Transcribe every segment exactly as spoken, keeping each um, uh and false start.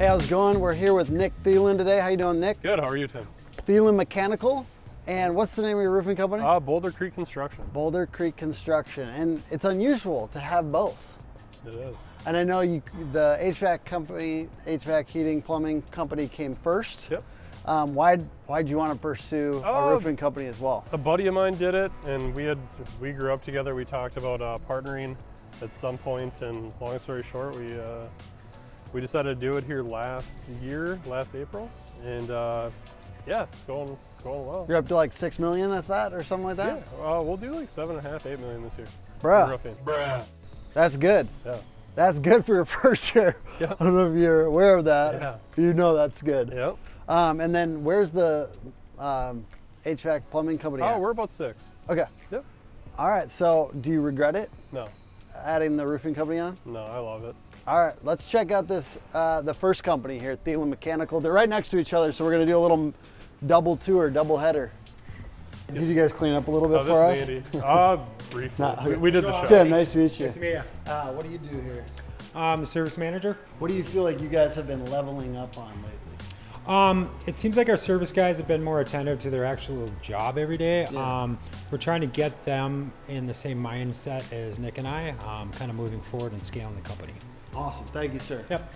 Hey, how's it going? We're here with Nick Thelen today. How you doing, Nick? Good, how are you, Tim? Thelen Mechanical. And what's the name of your roofing company? Uh, Boulder Creek Construction. Boulder Creek Construction. And it's unusual to have both. It is. And I know you, the H V A C company, H V A C heating, plumbing company came first. Yep. Um, why'd, why'd you want to pursue uh, a roofing company as well? A buddy of mine did it, and we had we grew up together. We talked about uh, partnering at some point, and long story short, we uh, we decided to do it here last year, last April, and uh, yeah, it's going going well. You're up to like six million at that, or something like that. Yeah, uh, we'll do like seven and a half, eight million this year. Bruh, roofing. Bruh, that's good. Yeah. That's good for your first year. Yep. I don't know if you're aware of that. Yeah. You know that's good. Yep. Um, and then where's the um, H V A C plumbing company at? Oh, we're about six. Okay. Yep. All right. So do you regret it? No. Adding the roofing company on? No, I love it. All right. Let's check out this, uh, the first company here, Thelen Mechanical. They're right next to each other. So we're going to do a little double tour, double header. Yep. Did you guys clean up a little bit oh, for us? Uh, briefly. Nah, okay. we, we did the show. Tim, nice to meet you. Nice to meet you. Uh, what do you do here? I'm a service manager. What do you feel like you guys have been leveling up on lately? Um, it seems like our service guys have been more attentive to their actual job every day. Yeah. Um, we're trying to get them in the same mindset as Nick and I, um, kind of moving forward and scaling the company. Awesome. Thank you, sir. Yep.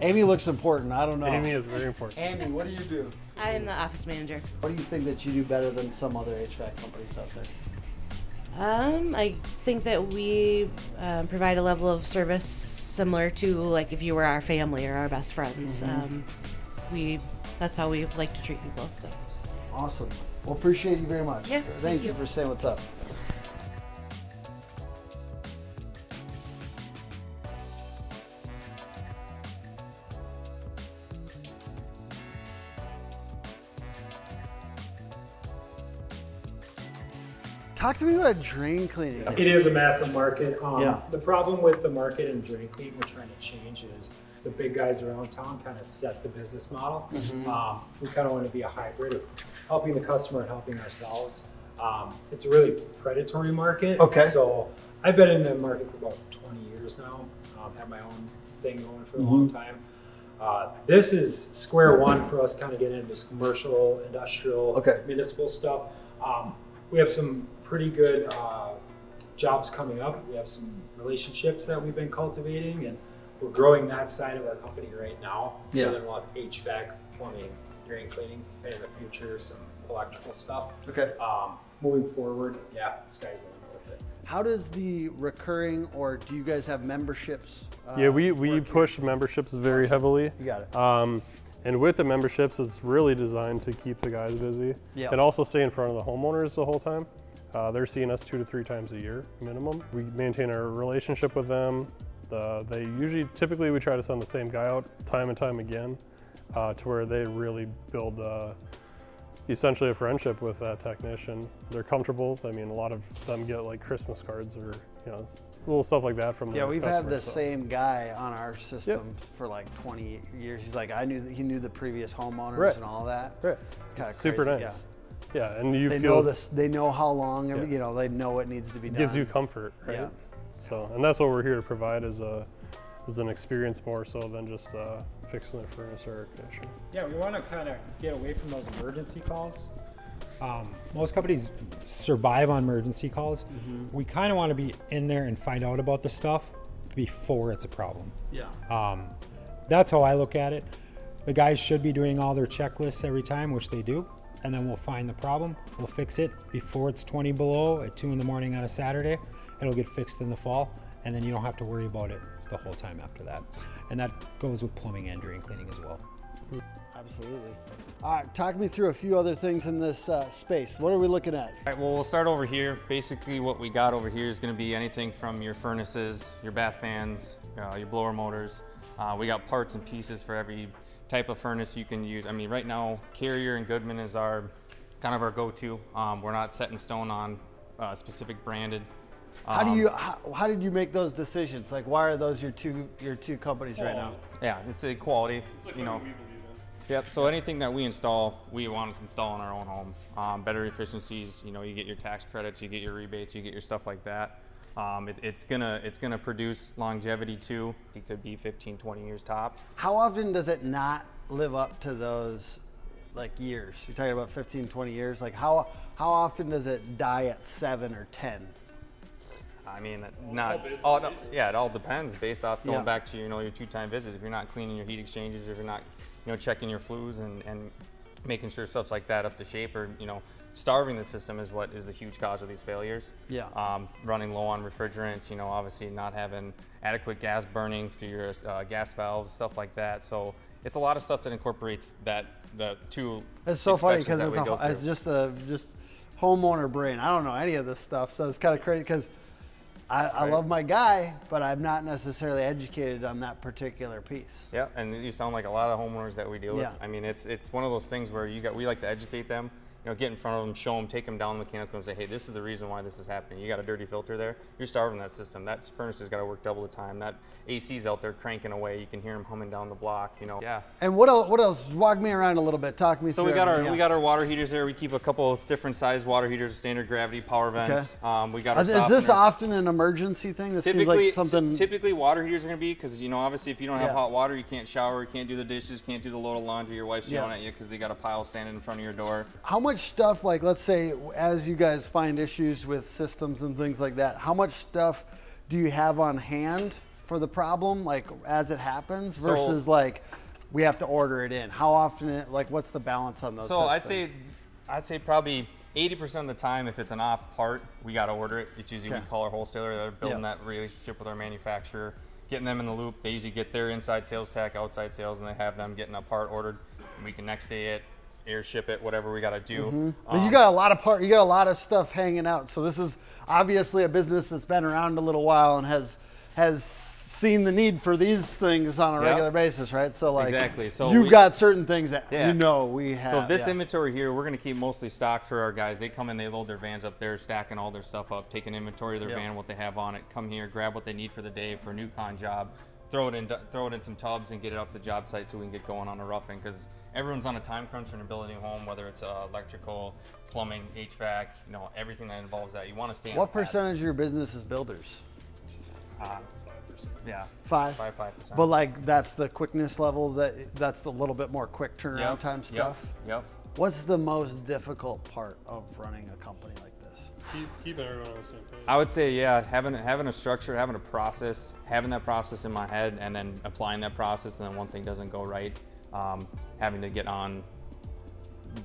Amy looks important. I don't know. Amy is very important. Amy, what do you do? I am the office manager. What do you think that you do better than some other H V A C companies out there? Um, I think that we uh, provide a level of service similar to like if you were our family or our best friends. Mm-hmm. um, we that's how we like to treat people. So awesome. Well, appreciate you very much. Yeah, thank, thank you, you for saying what's up. Talk to me about drain cleaning. It is a massive market. Um, yeah. The problem with the market and drain cleaning we're trying to change is the big guys around town kind of set the business model. Mm-hmm. um, we kind of want to be a hybrid of helping the customer and helping ourselves. Um, it's a really predatory market. Okay. So I've been in the market for about twenty years now. Um, had my own thing going for a mm-hmm. long time. Uh, this is square one for us, kind of getting into commercial, industrial, okay. municipal stuff. Um, we have some pretty good uh, jobs coming up. We have some relationships that we've been cultivating, and we're growing that side of our company right now. So yeah. then we'll have H V A C, plumbing, drain cleaning, and in the future, some electrical stuff. Okay. Um, moving forward, yeah, the sky's the limit with it. How does the recurring, or do you guys have memberships? Uh, yeah, we, we push memberships very heavily. You got it. Um, And with the memberships, it's really designed to keep the guys busy. Yep. And also stay in front of the homeowners the whole time. Uh, they're seeing us two to three times a year minimum. We maintain our relationship with them. The, they usually, typically we try to send the same guy out time and time again uh, to where they really build uh, essentially a friendship with that technician. They're comfortable. I mean, a lot of them get like Christmas cards or you know, little stuff like that from the Yeah, we've customer, had the so. same guy on our system yep. for like twenty years. He's like, I knew that he knew the previous homeowners right. and all that. Right. It's kind of super nice. Yeah. Yeah, and you they feel know this. They know how long. Every, yeah. You know, they know what needs to be done. Gives you comfort, right? Yeah. So, and that's what we're here to provide is a, is an experience more so than just uh, fixing the furnace or air conditioning. Yeah, we want to kind of get away from those emergency calls. Um, most companies survive on emergency calls. Mm-hmm. We kind of want to be in there and find out about the stuff before it's a problem. Yeah. Um, that's how I look at it. The guys should be doing all their checklists every time, which they do. And then we'll find the problem, we'll fix it before it's twenty below at two in the morning on a Saturday. It'll get fixed in the fall, and then you don't have to worry about it the whole time after that. And that goes with plumbing and drain cleaning as well. Absolutely. All right, talk me through a few other things in this uh, space. What are we looking at? All right, well, we'll start over here. Basically, what we got over here is gonna be anything from your furnaces, your bath fans, uh, your blower motors. Uh, we got parts and pieces for every type of furnace you can use. I mean, right now, Carrier and Goodman is our kind of our go-to. Um, we're not set in stone on uh, specific branded. Um, how do you? How, how did you make those decisions? Like, why are those your two your two companies right now? Yeah, it's a quality. It's like you know. We believe in. Yep. So anything that we install, we want to install in our own home. Um, better efficiencies. You know, you get your tax credits, you get your rebates, you get your stuff like that. Um, it, it's gonna it's gonna produce longevity too. It could be fifteen, twenty years tops. How often does it not live up to those like years? You're talking about fifteen, twenty years. Like how how often does it die at seven or ten? I mean, not all. all yeah, it all depends based off going yeah. back to you know your two-time visits. If you're not cleaning your heat exchangers, if you're not you know checking your flues and and making sure stuff's like that up to shape, or you know. starving the system is what is the huge cause of these failures. Yeah. Um, running low on refrigerant, you know, obviously not having adequate gas burning through your uh, gas valves, stuff like that. So it's a lot of stuff that incorporates that the two. It's so funny because it's, it's just a just homeowner brain. I don't know any of this stuff, so it's kind of crazy because I, right. I love my guy, but I'm not necessarily educated on that particular piece. Yeah, and you sound like a lot of homeowners that we deal with. Yeah. I mean, it's it's one of those things where you got we like to educate them. You know, get in front of them, show them, take them down the mechanical and say, hey, this is the reason why this is happening. You got a dirty filter there. You're starving that system. That furnace has got to work double the time. That A C's out there cranking away. You can hear them humming down the block, you know. Yeah. And what else, what else? Walk me around a little bit. Talk me so through. So we got our yeah. we got our water heaters there. We keep a couple of different size water heaters, standard gravity, power vents. Okay. Um, we got our Is softeners. This often an emergency thing? This typically, seems like something... Typically water heaters are going to be because, you know, obviously if you don't have yeah. hot water, you can't shower, you can't do the dishes, can't do the load of laundry. Your wife's yeah. yelling at you because they got a pile standing in front of your door. How much How much stuff, like let's say as you guys find issues with systems and things like that, how much stuff do you have on hand for the problem, like as it happens, versus so, like we have to order it in? How often, it, like what's the balance on those? So I'd things? say, I'd say probably eighty percent of the time, if it's an off part, we got to order it. It's usually okay. we call our wholesaler, they're building yep. that relationship with our manufacturer, getting them in the loop. They usually get their inside sales tech, outside sales, and they have them getting a part ordered. And we can next day it. airship it, whatever we got to do. Mm-hmm. um, you got a lot of part, you got a lot of stuff hanging out. So this is obviously a business that's been around a little while and has has seen the need for these things on a yep. regular basis, right? So like exactly. So you've we, got certain things that yeah. you know we have. So this yeah. inventory here, we're going to keep mostly stocked for our guys. They come in, they load their vans up there, stacking all their stuff up, taking inventory of their yep. van, what they have on it. Come here, grab what they need for the day for a new con job. Throw it in, throw it in some tubs and get it up to the job site so we can get going on the roughing because everyone's on a time crunch when you're building a home, whether it's uh, electrical, plumbing, H V A C, you know, everything that involves that. You want to stay. What percentage of your business is builders? Uh, yeah, five, five, five percent. But like that's the quickness level that that's the little bit more quick turnaround yep. time stuff. Yep. Yep. What's the most difficult part of running a company like? Keep, keep everyone on the same page. I would say, yeah, having having a structure, having a process, having that process in my head, and then applying that process, and then one thing doesn't go right, um, having to get on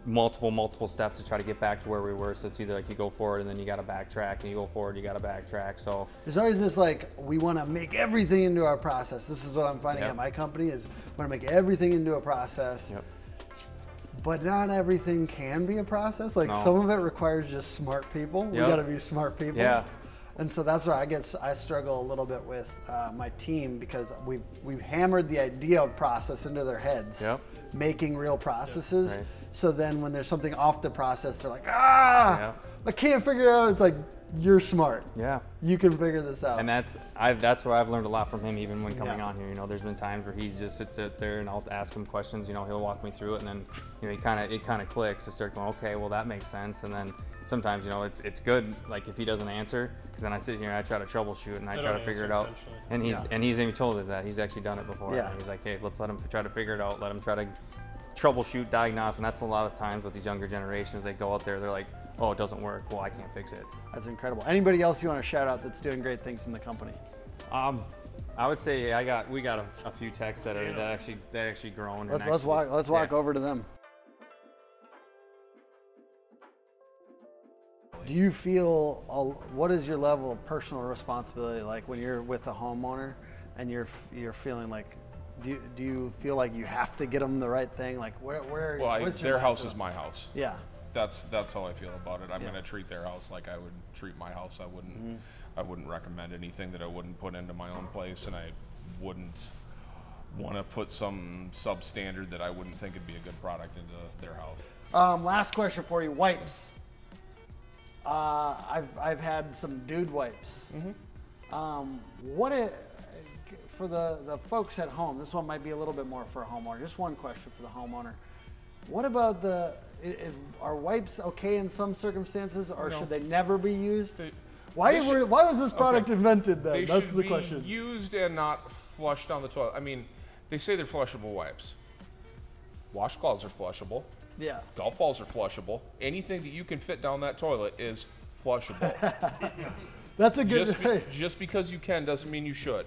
multiple, multiple steps to try to get back to where we were. So it's either like you go forward and then you got to backtrack, and you go forward, you got to backtrack. So there's always this like, we want to make everything into our process. This is what I'm finding yep. at my company is we want to make everything into a process. Yep. But not everything can be a process. Like no. some of it requires just smart people. Yep. We gotta be smart people. Yeah. And so that's where I get, I struggle a little bit with uh, my team because we've, we've hammered the idea of process into their heads, yep. making real processes. Yep. Right. So then when there's something off the process, they're like, ah, yep. I can't figure it out. It's like, you're smart. Yeah. You can figure this out. And that's I that's where I've learned a lot from him even when coming yeah. on here. You know, there's been times where he just sits out there and I'll ask him questions, you know, he'll walk me through it and then you know he kinda it kinda clicks to start going, okay, well that makes sense. And then sometimes, you know, it's it's good like if he doesn't answer, because then I sit here and I try to troubleshoot and I, I try to figure it out. And he's yeah. and he's even told us that. He's actually done it before. Yeah. And he's like, hey, let's let him try to figure it out, let him try to troubleshoot, diagnose, and that's a lot of times with these younger generations, they go out there, they're like, oh, it doesn't work. Well, I can't fix it. That's incredible. Anybody else you want to shout out that's doing great things in the company? Um, I would say I got we got a, a few techs that are that actually that actually grown. Let's, and let's actually, walk. Let's walk yeah. over to them. Do you feel a, what is your level of personal responsibility like when you're with a homeowner and you're you're feeling like? Do you, do you feel like you have to get them the right thing? Like where where? Well, I, their house is my house. Yeah. That's that's how I feel about it. I'm yeah. going to treat their house like I would treat my house. I wouldn't mm-hmm. I wouldn't recommend anything that I wouldn't put into my own place, and I wouldn't want to put some substandard that I wouldn't think would be a good product into their house. Um, last question for you, wipes. Uh, I've I've had some dude wipes. Mm-hmm. um, what it, for the the folks at home? This one might be a little bit more for a homeowner. Just one question for the homeowner. What about the Is, are wipes okay in some circumstances, or no. should they never be used? They, Why, should, were, why was this product okay. invented then? They That's the question. They should be used and not flushed down the toilet. I mean, they say they're flushable wipes. Washcloths are flushable. Yeah. Golf balls are flushable. Anything that you can fit down that toilet is flushable. That's a good just, be, just because you can doesn't mean you should.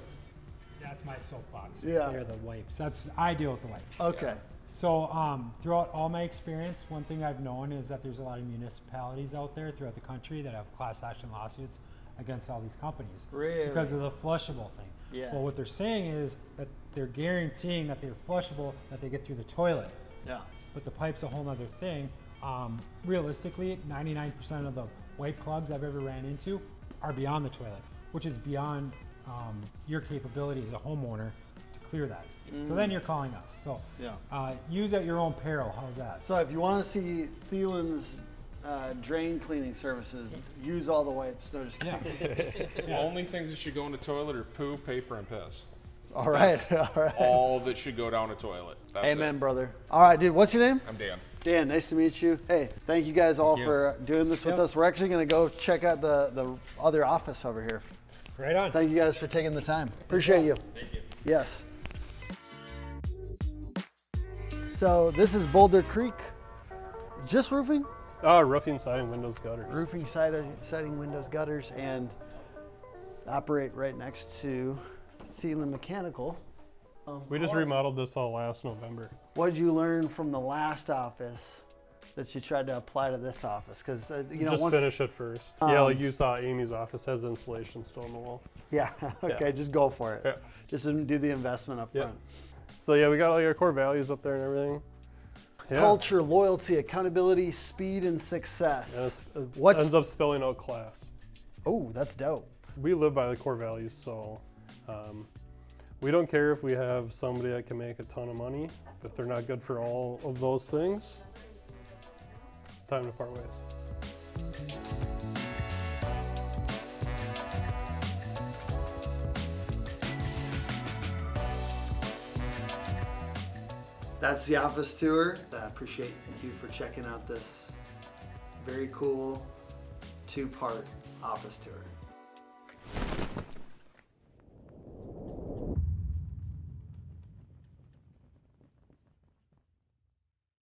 That's my soapbox. Yeah. They're the wipes. That's I deal with the wipes. Okay. Yeah. So um, throughout all my experience, one thing I've known is that there's a lot of municipalities out there throughout the country that have class action lawsuits against all these companies. Really? Because of the flushable thing. Yeah. Well, what they're saying is that they're guaranteeing that they're flushable, that they get through the toilet. Yeah. But the pipe's a whole other thing. Um, realistically, ninety-nine percent of the wipe plugs I've ever ran into are beyond the toilet, which is beyond um, your capability as a homeowner to clear that. Mm. So then you're calling us. So yeah. uh, use at your own peril. How's that? So if you want to see Thelen's uh, drain cleaning services, use all the wipes. No, just kidding. Yeah. Yeah. Only things that should go in the toilet are poo, paper, and piss. All right. That's all right. All that should go down a toilet. That's Amen, it. brother. All right, dude. What's your name? I'm Dan. Dan, nice to meet you. Hey, thank you guys all you. for doing this with yep. us. We're actually going to go check out the, the other office over here. Right on. Thank you guys for taking the time. Appreciate you. Thank you. Yes. So this is Boulder Creek. Just roofing? Uh, roofing, siding, windows, gutters. Roofing, siding, siding, windows, gutters, and operate right next to Thelen Mechanical. Um, we just remodeled this all last November. What did you learn from the last office that you tried to apply to this office? Because uh, you know, just once, finish it first. Um, yeah, like you saw, Amy's office has insulation still on the wall. Yeah. Okay, yeah. Just go for it. Yeah. Just do the investment up front. Yeah. So yeah, we got all your core values up there and everything. Yeah. Culture, loyalty, accountability, speed, and success. Yeah, it What's, ends up spelling out class. Oh, that's dope. We live by the core values, so. Um, We don't care if we have somebody that can make a ton of money. If they're not good for all of those things, time to part ways. That's the office tour. I appreciate you for checking out this very cool two-part office tour.